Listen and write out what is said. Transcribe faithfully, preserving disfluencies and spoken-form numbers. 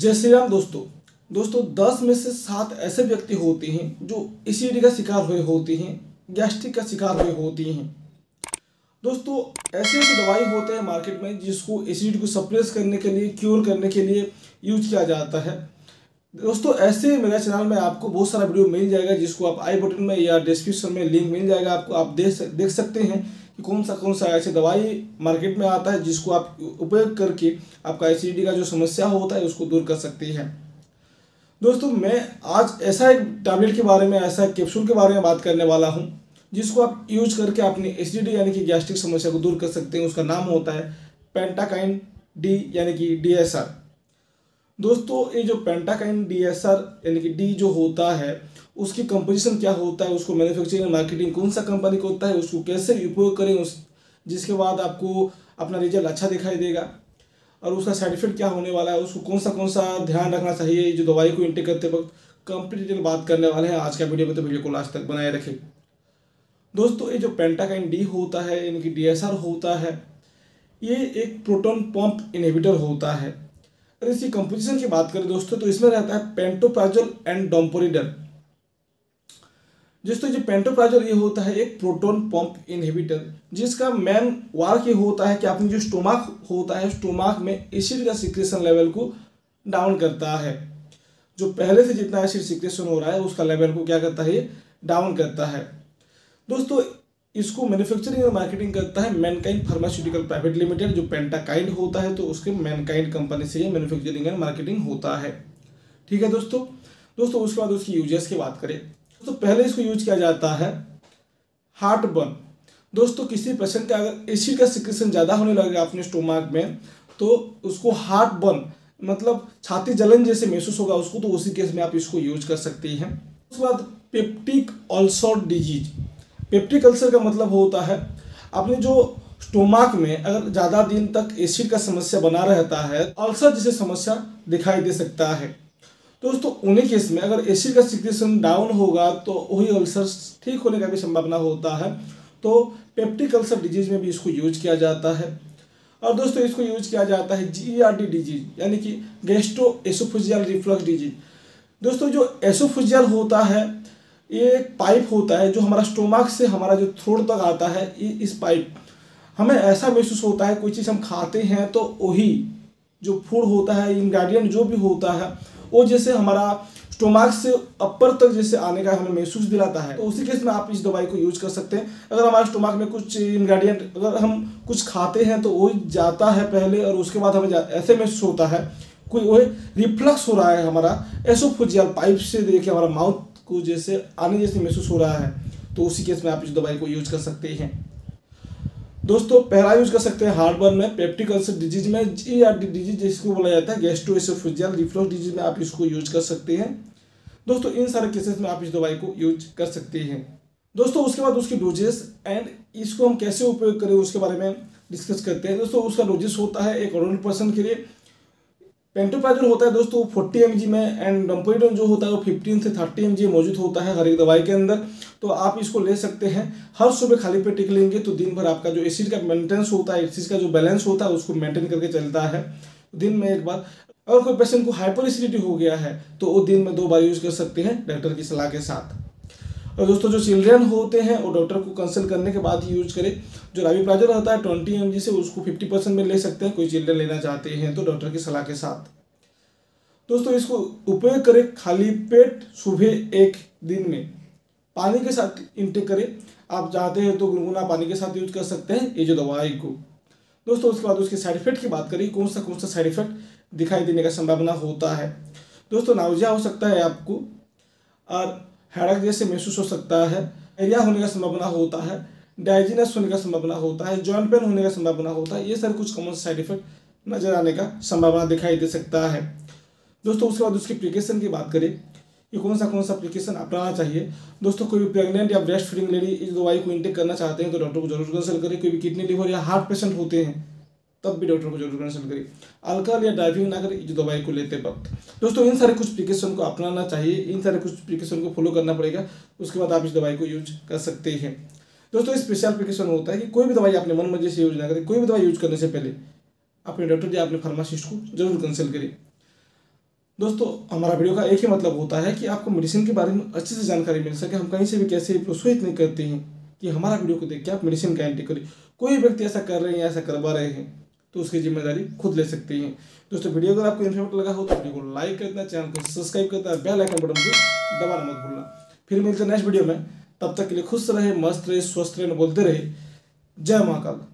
जय श्री राम दोस्तों दोस्तों दस में से सात ऐसे व्यक्ति होते हैं जो एसिडिटी का शिकार हुए होते हैं, गैस्ट्रिक का शिकार हुए होती हैं। दोस्तों ऐसे ऐसे दवाई होते हैं मार्केट में जिसको एसिडिटी को सप्रेस करने के लिए, क्योर करने के लिए यूज किया जाता है। दोस्तों ऐसे मेरे चैनल में आपको बहुत सारा वीडियो मिल जाएगा जिसको आप आई बटन में या डिस्क्रिप्शन में लिंक मिल जाएगा। आपको आप देख देख सकते हैं कि कौन सा कौन सा ऐसे दवाई मार्केट में आता है जिसको आप उपयोग करके आपका एसिडिटी का जो समस्या होता है उसको दूर कर सकती है। दोस्तों मैं आज ऐसा एक टैबलेट के बारे में, ऐसा एक कैप्सूल के बारे में बात करने वाला हूं जिसको आप यूज करके अपनी एसिडिटी यानी कि गैस्ट्रिक समस्या को दूर कर सकते हैं। उसका नाम होता है पेंटाकाइन डी यानी कि डी एस आर। दोस्तों ये जो पेंटाकाइन डी एस आर यानी कि डी जो होता है उसकी कंपोजिशन क्या होता है, उसको मैन्युफैक्चरिंग मार्केटिंग कौन सा कंपनी करता है, उसको कैसे उपयोग करें उस जिसके बाद आपको अपना रिजल्ट अच्छा दिखाई देगा और उसका साइड इफेक्ट क्या होने वाला है, उसको कौन सा कौन सा ध्यान रखना चाहिए जो दवाई को इंटेक करते वक्त, कंप्लीट डिटेल बात करने वाले हैं आज का वीडियो में। तो वीडियो को लास्ट तक बनाए रखें। दोस्तों ये जो पेंटाकाइन डी होता है यानी कि डी एस आर होता है, ये एक प्रोटॉन पंप इनहिबिटर होता है। अगर इसकी कंपोजिशन की बात करें दोस्तों तो इसमें रहता है पेंटोप्राजोल एंड डोम्पेरिडोन। दोस्तों जो पेंटोप्राजोल ये होता है एक प्रोटॉन पंप इनहिबिटर जिसका मेन वर्क ये होता है कि आपने जो स्टोमाक होता है स्टोमाक में एसिड का सिक्रेशन लेवल को डाउन करता है। जो पहले से जितना एसिड सिक्रेशन हो रहा है उसका लेवल को क्या करता है, डाउन करता है। दोस्तों इसको मैन्युफैक्चरिंग और मार्केटिंग करता है मैनकाइंड फार्मास्यूटिकल प्राइवेट लिमिटेड। जो पेंटाकाइन होता है तो उसके मैनकाइंड कंपनी से ये मैन्युफैक्चरिंग एंड मार्केटिंग होता है। ठीक है दोस्तों। दोस्तों उसके बाद उसकी यूजेस की बात करें तो पहले इसको यूज किया जाता है हार्ट बर्न। दोस्तों किसी पेशेंट का अगर एसिड का सिक्रेशन ज़्यादा होने लगेगा अपने स्टोमाक में तो उसको हार्ट बर्न मतलब छाती जलन जैसे महसूस होगा उसको, तो उसी केस में आप इसको यूज कर सकते हैं। उसके बाद peptic ulcer disease. Peptic ulcer का मतलब होता है अपने जो स्टोमाक में अगर ज़्यादा दिन तक एसिड का समस्या बना रहता है अल्सर जैसे समस्या दिखाई दे सकता है। दोस्तों उन्हीं केस में अगर एसिड का सिक्रेशन डाउन होगा तो वही अल्सर ठीक होने का भी संभावना होता है। तो पेप्टिक अल्सर डिजीज में भी इसको यूज किया जाता है। और दोस्तों इसको यूज किया जाता है जीईआरडी डिजीज यानी कि गैस्ट्रोएसोफेजियल रिफ्लक्स डिजीज। दोस्तों जो एसोफेजियल होता है ये एक पाइप होता है जो हमारा स्टोमाक से हमारा जो थ्रोट तक आता है। इस पाइप हमें ऐसा महसूस होता है कोई चीज़ हम खाते हैं तो वही जो फूड होता है, इंग्रेडिएंट जो भी होता है वो जैसे हमारा स्टोमाक से अपर तक जैसे आने का हमें महसूस दिलाता है, तो उसी केस में आप इस दवाई को यूज कर सकते हैं। अगर हमारे स्टोमाक में कुछ इंग्रेडिएंट अगर हम कुछ खाते हैं तो वो जाता है पहले और उसके बाद हमें ऐसे महसूस होता है कोई वो रिफ्लक्स हो रहा है हमारा एसोफेजियल पाइप से देखे हमारा माउथ को जैसे आने जैसे महसूस हो रहा है, तो उसी केस में आप इस दवाई को यूज कर सकते हैं। दोस्तों पहला यूज कर सकते हैं हार्टबर्न में, पेप्टिक अल्सर डिजीज में, जीआरडी डिजीज जिसको बोला जाता है गैस्ट्रोएसोफेजियल रिफ्लक्स डिजीज में आप इसको यूज कर सकते हैं। दोस्तों इन सारे केसेस में आप इस दवाई को यूज कर सकते हैं। दोस्तों उसके बाद उसकी डोजेस एंड इसको हम कैसे उपयोग करें उसके बारे में डिस्कस करते हैं। दोस्तों उसका डोजेस होता है एक ओरल पर्सन के लिए पेंटोप्राजोल होता है दोस्तों फोर्टी एम जी में एंड डोम्पेरिडोन जो होता है वो फिफ्टीन से थर्टी एम जी मौजूद होता है हर एक दवाई के अंदर। तो आप इसको ले सकते हैं, हर सुबह खाली पेट लेंगे तो दिन भर आपका जो एसिड का मेंटेनेंस होता है, एसिड का जो बैलेंस होता है उसको मेंटेन करके चलता है दिन में एक बार। अगर कोई पेशेंट को हाइपर एसिडिटी हो गया है तो वो दिन में दो बार यूज कर सकते हैं डॉक्टर की सलाह के साथ। और दोस्तों जो चिल्ड्रेन होते हैं वो डॉक्टर को कंसल्ट करने के बाद ही यूज करें। जो राबेप्राजोल रहता है ट्वेंटी एम जी से उसको फिफ्टी परसेंट में ले सकते हैं कोई चिल्ड्रेन लेना चाहते हैं तो डॉक्टर की सलाह के साथ। दोस्तों इसको उपयोग करें खाली पेट सुबह एक दिन में पानी के साथ इंटेक करें। आप चाहते हैं तो गुनगुना पानी के साथ यूज कर सकते हैं ये जो दवाई को। दोस्तों उसके बाद उसके साइड इफेक्ट की बात करें, कौन सा कौन सा साइड इफेक्ट दिखाई देने का संभावना होता है। दोस्तों नाउजिया हो सकता है आपको और हेडेक जैसे महसूस हो सकता है, डायरिया होने का संभावना होता है, डाइजीनेस होने का संभावना होता है, जॉइंट पेन होने का संभावना होता है। ये सारे कुछ कॉमन साइड इफेक्ट नजर आने का संभावना दिखाई दे सकता है। दोस्तों उसके बाद उसकी प्रिकॉशन की बात करें कि कौन सा कौन सा एप्लीकेशन अपनाना चाहिए। दोस्तों कोई भी प्रेग्नेंट या ब्रेस्ट फीडिंग लेडी इस दवाई को इंटेक करना चाहते हैं तो डॉक्टर को जरूर कंसल्ट करें। कोई भी किडनी लीवर या हार्ट पेशेंट होते हैं तब भी डॉक्टर को जरूर कंसल्ट करें। अल्कोहल या ड्राइविंग ना करें इस दवाई को लेते वक्त। दोस्तों इन सारे कुछ एप्लीकेशन को अपनाना चाहिए, इन सारे कुछ एप्लीकेशन को फॉलो करना पड़ेगा, उसके बाद आप इस दवाई को यूज कर सकते हैं। दोस्तों स्पेशल एप्लीकेशन होता है कि कोई भी दवाई अपने मन मर्जी से यूज ना करें। कोई भी दवाई यूज करने से पहले अपने डॉक्टर या अपने फार्मासिस्ट को जरूर कंसल्ट करें। दोस्तों हमारा वीडियो का एक ही मतलब होता है कि आपको मेडिसिन के बारे में अच्छे से जानकारी मिल सके। हम कहीं से भी कैसे प्रोत्साहित नहीं करते हैं कि हमारा वीडियो को देख के आप मेडिसिन का एंटी करें। कोई व्यक्ति ऐसा कर रहे हैं या ऐसा करवा रहे हैं तो उसकी जिम्मेदारी खुद ले सकते हैं। दोस्तों वीडियो अगर आपको इन्फॉर्मेटिव लगा हो तो वीडियो को लाइक करना, चैनल को सब्सक्राइब करना, बेल आइकन बटन को दबाना मत भूलना। फिर मिलते हैं नेक्स्ट वीडियो में, तब तक के लिए खुश रहे, मस्त रहे, स्वस्थ रहे, बोलते रहे जय महाकाल।